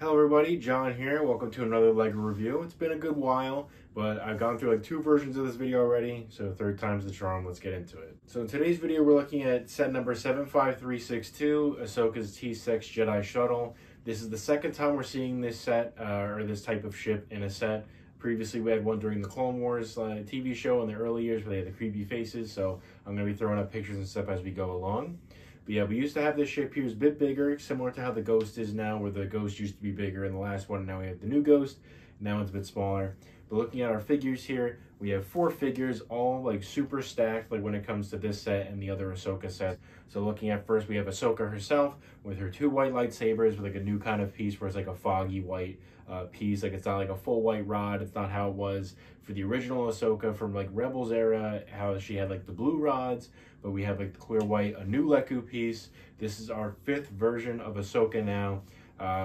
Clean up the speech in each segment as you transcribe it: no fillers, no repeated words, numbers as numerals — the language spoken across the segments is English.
Hello everybody, John here. Welcome to another LEGO review. It's been a good while, but I've gone through like two versions of this video already, so third time's the charm, let's get into it. So in today's video, we're looking at set number 75362, Ahsoka's T-6 Jedi Shuttle. This is the second time we're seeing this set, or this type of ship in a set. Previously, we had one during the Clone Wars TV show in the early years where they had the creepy faces, so I'm gonna be throwing up pictures and stuff as we go along. But yeah, we used to have this ship here. It's a bit bigger, similar to how the Ghost is now, where the Ghost used to be bigger in the last one, and now we have the new Ghost, and that one's a bit smaller. But looking at our figures here, we have four figures, all like super stacked, like when it comes to this set and the other Ahsoka sets. So looking at first, we have Ahsoka herself with her two white lightsabers with like a new kind of piece where it's like a foggy white piece. Like it's not like a full white rod. It's not how it was for the original Ahsoka from like Rebels era, how she had like the blue rods, but we have like the clear white, a new LEGO piece. This is our fifth version of Ahsoka now.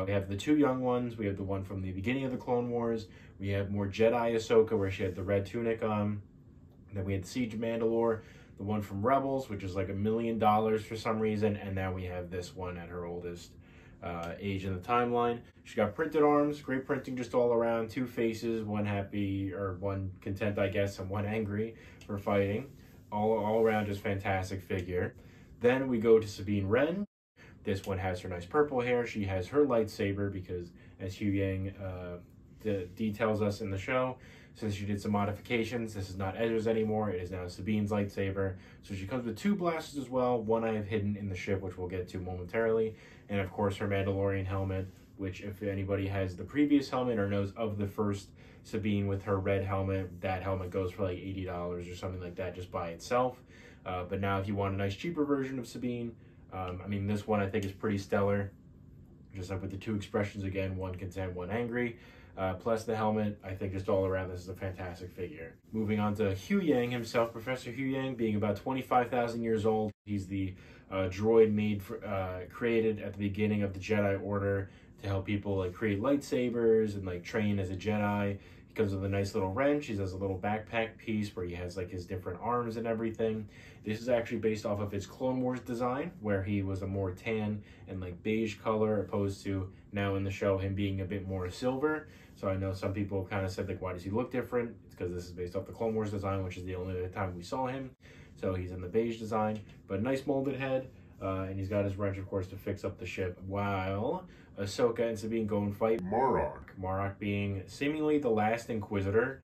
We have the two young ones, we have the one from the beginning of the Clone Wars, we have more Jedi Ahsoka where she had the red tunic on, and then we had Siege Mandalore, the one from Rebels, which is like $1 million for some reason, and now we have this one at her oldest age in the timeline. She got printed arms, great printing just all around, two faces, one happy, or one content I guess, and one angry for fighting. All around just fantastic figure. Then we go to Sabine Wren. This one has her nice purple hair. She has her lightsaber because, as Huyang details us in the show, since she did some modifications, this is not Ezra's anymore. It is now Sabine's lightsaber. So she comes with two blasters as well. One I have hidden in the ship, which we'll get to momentarily. And of course, her Mandalorian helmet, which if anybody has the previous helmet or knows of the first Sabine with her red helmet, that helmet goes for like $80 or something like that just by itself. But now if you want a nice cheaper version of Sabine, I mean, this one I think is pretty stellar. Just up with the two expressions again, one content, one angry. Plus the helmet, I think just all around, this is a fantastic figure. Moving on to Huyang himself, Professor Huyang, being about 25,000 years old. He's the droid created at the beginning of the Jedi Order to help people like create lightsabers and like train as a Jedi. He comes with a nice little wrench. He has a little backpack piece where he has like his different arms and everything. This is actually based off of his Clone Wars design where he was a more tan and like beige color opposed to now in the show him being a bit more silver. So I know some people kind of said like, why does he look different? It's because this is based off the Clone Wars design, which is the only time we saw him. So he's in the beige design, but nice molded head. And he's got his wrench, of course, to fix up the ship while Ahsoka and Sabine go and fight Marrok. Marrok being seemingly the last Inquisitor.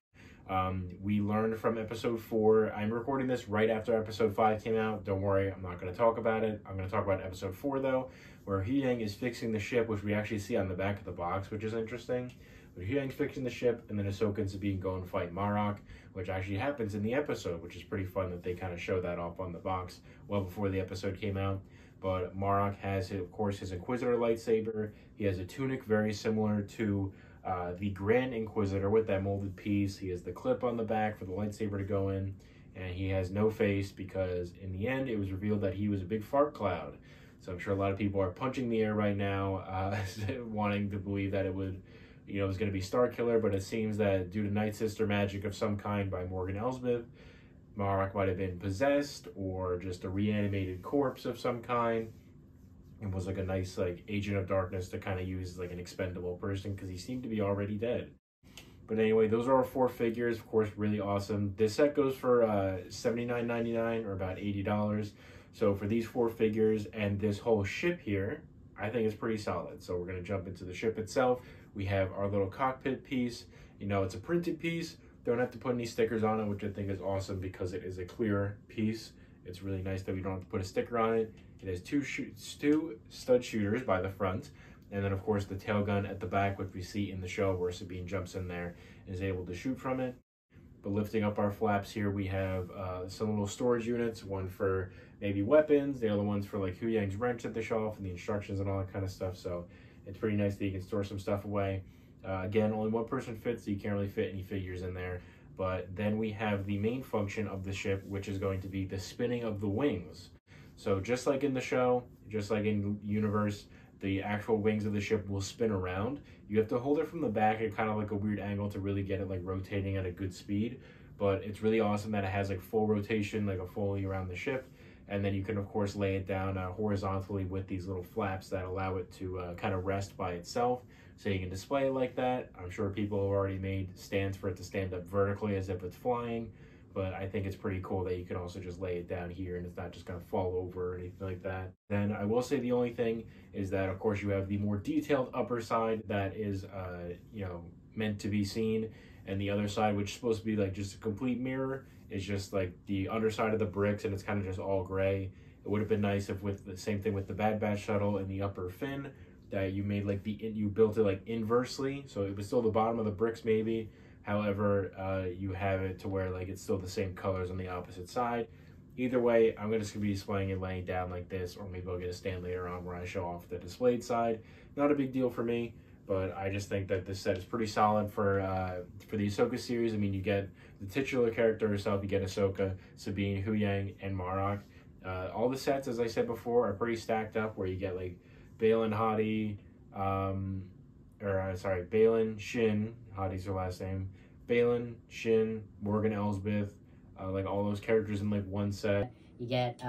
We learned from episode 4. I'm recording this right after episode 5 came out. Don't worry, I'm not going to talk about it. I'm going to talk about episode 4, though, where Huyang is fixing the ship, which we actually see on the back of the box, which is interesting. But Huyang's fixing the ship, and then Ahsoka and Sabine go and fight Marrok, which actually happens in the episode, which is pretty fun that they kind of show that off on the box well before the episode came out. But Marrok has, of course, his Inquisitor lightsaber. He has a tunic very similar to the Grand Inquisitor with that molded piece. He has the clip on the back for the lightsaber to go in, and he has no face because in the end it was revealed that he was a big fart cloud. So I'm sure a lot of people are punching the air right now, wanting to believe that it would... You know, it was going to be Starkiller, but it seems that due to Nightsister magic of some kind by Morgan Elsbeth, Marrok might have been possessed or just a reanimated corpse of some kind. It was like a nice, like, agent of darkness to kind of use like an expendable person because he seemed to be already dead. But anyway, those are our four figures. Of course, really awesome. This set goes for $79.99 or about $80. So for these four figures and this whole ship here, I think it's pretty solid. So we're going to jump into the ship itself. We have our little cockpit piece. You know, it's a printed piece. Don't have to put any stickers on it, which I think is awesome because it is a clear piece. It's really nice that we don't have to put a sticker on it. It has two stud shooters by the front. And then, of course, the tail gun at the back, which we see in the show where Sabine jumps in there and is able to shoot from it. But lifting up our flaps here, we have some little storage units, one for maybe weapons, the other one's for like Huyang's wrench at the shelf and the instructions and all that kind of stuff. So it's pretty nice that you can store some stuff away. Again, only one person fits, so you can't really fit any figures in there. But then we have the main function of the ship, which is going to be the spinning of the wings. So just like in the show, just like in the universe, the actual wings of the ship will spin around. You have to hold it from the back at kind of like a weird angle to really get it like rotating at a good speed. But it's really awesome that it has like full rotation, like a fully around the ship. And then you can, of course, lay it down horizontally with these little flaps that allow it to kind of rest by itself. So you can display it like that. I'm sure people have already made stands for it to stand up vertically as if it's flying, but I think it's pretty cool that you can also just lay it down here and it's not just gonna fall over or anything like that. Then I will say the only thing is that, of course, you have the more detailed upper side that is, you know, meant to be seen, and the other side, which is supposed to be like just a complete mirror, is just like the underside of the bricks, and it's kind of just all gray. It would have been nice if, with the same thing with the Bad Batch shuttle and the upper fin, that you made like you built it like inversely, so it was still the bottom of the bricks maybe. However, you have it to where like it's still the same colors on the opposite side. Either way, I'm just gonna be displaying it laying down like this, or maybe I'll get a stand later on where I show off the displayed side. Not a big deal for me, but I just think that this set is pretty solid for the Ahsoka series. I mean, you get the titular character herself, you get Ahsoka, Sabine, Huyang, and Marrok. All the sets, as I said before, are pretty stacked up, where you get like Balin Hadi, sorry, Balin Shin, Hadi's her last name, Balin Shin, Morgan Elsbeth, like all those characters in like one set. You get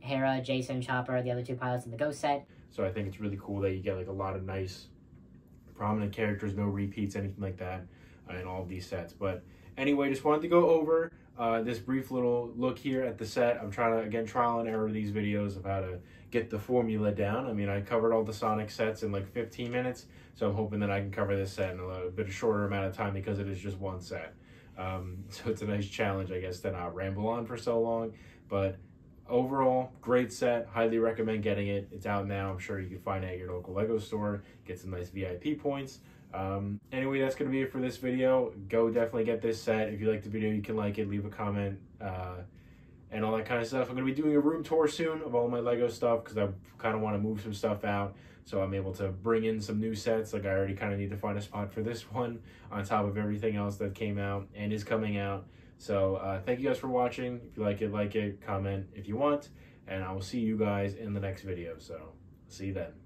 Hera, Jason, Chopper, the other two pilots in the Ghost set. So I think it's really cool that you get like a lot of nice prominent characters, no repeats, anything like that in all of these sets. But anyway, just wanted to go over this brief little look here at the set. I'm trying to, again, trial and error these videos of how to get the formula down. I mean, I covered all the Sonic sets in like 15 minutes, so I'm hoping that I can cover this set in a little bit shorter amount of time, because it is just one set. So it's a nice challenge, I guess, to not ramble on for so long. But overall, great set. Highly recommend getting it. It's out now. I'm sure you can find it at your local LEGO store. Get some nice VIP points. Anyway, that's going to be it for this video. Go definitely get this set. If you like the video, you can like it, leave a comment, and all that kind of stuff. I'm going to be doing a room tour soon of all my LEGO stuff, because I kind of want to move some stuff out, so I'm able to bring in some new sets. Like, I already kind of need to find a spot for this one on top of everything else that came out and is coming out. So thank you guys for watching. If you like it, comment if you want, and I will see you guys in the next video. So see you then.